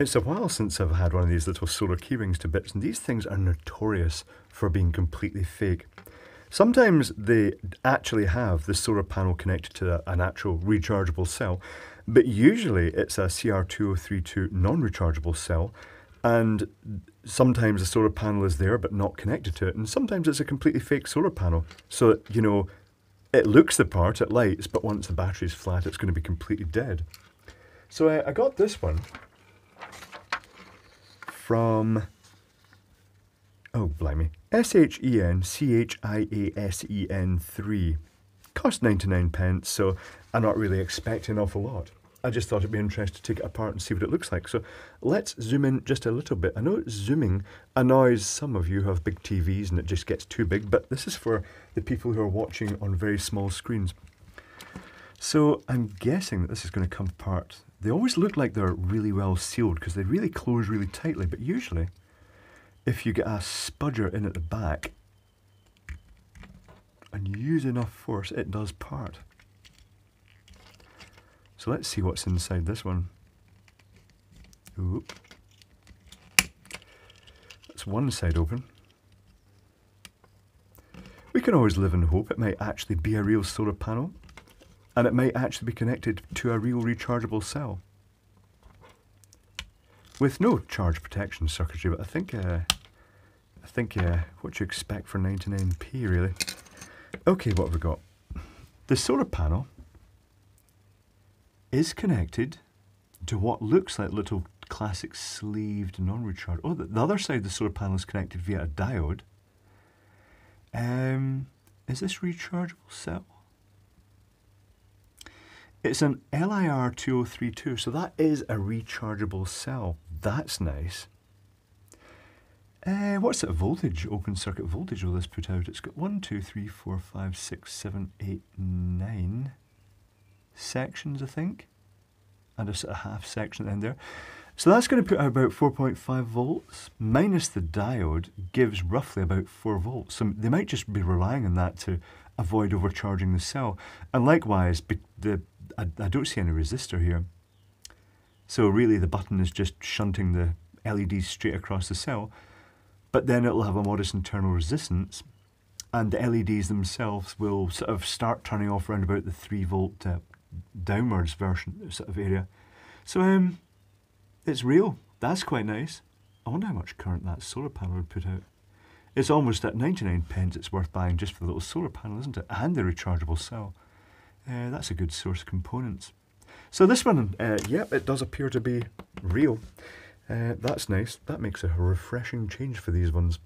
It's a while since I've had one of these little solar keyrings to bits, and these things are notorious for being completely fake. Sometimes they actually have the solar panel connected to an actual rechargeable cell, but usually it's a CR2032 non-rechargeable cell, and sometimes the solar panel is there but not connected to it, and sometimes it's a completely fake solar panel. So, you know, it looks the part, it lights, but once the battery's flat, it's going to be completely dead. So I got this one from, oh blimey, Shen Chias En 3. Cost 99p, so I'm not really expecting an awful lot. I just thought it'd be interesting to take it apart and see what it looks like. So let's zoom in just a little bit. I know zooming annoys some of you who have big TVs and it just gets too big, but this is for the people who are watching on very small screens. So I'm guessing that this is going to come apart. They always look like they're really well sealed because they really close really tightly, but usually if you get a spudger in at the back and use enough force, it does part. So let's see what's inside this one. Oop. That's one side open. We can always live in hope. It might actually be a real solar panel, and it might actually be connected to a real rechargeable cell with no charge protection circuitry, but I think what you expect for 99p really. Okay, what have we got? The solar panel is connected to what looks like little classic sleeved non-recharge. Oh, the other side of the solar panel is connected via a diode. Is this rechargeable cell? It's an LIR2032, so that is a rechargeable cell. That's nice. What's it, voltage? Open circuit voltage will this put out? It's got 1, 2, 3, 4, 5, 6, 7, 8, 9 sections, I think. And a half section in there. So that's going to put out about 4.5 volts, minus the diode gives roughly about 4 volts. So they might just be relying on that to avoid overcharging the cell. And likewise, I don't see any resistor here. So really the button is just shunting the LEDs straight across the cell, but then it'll have a modest internal resistance, and the LEDs themselves will sort of start turning off around about the 3 volt downwards version sort of area. So it's real. That's quite nice. I wonder how much current that solar panel would put out. It's almost at 99p it's worth buying just for the little solar panel, isn't it? And the rechargeable cell. That's a good source of components. So this one, yep, it does appear to be real. That's nice. That makes a refreshing change for these ones.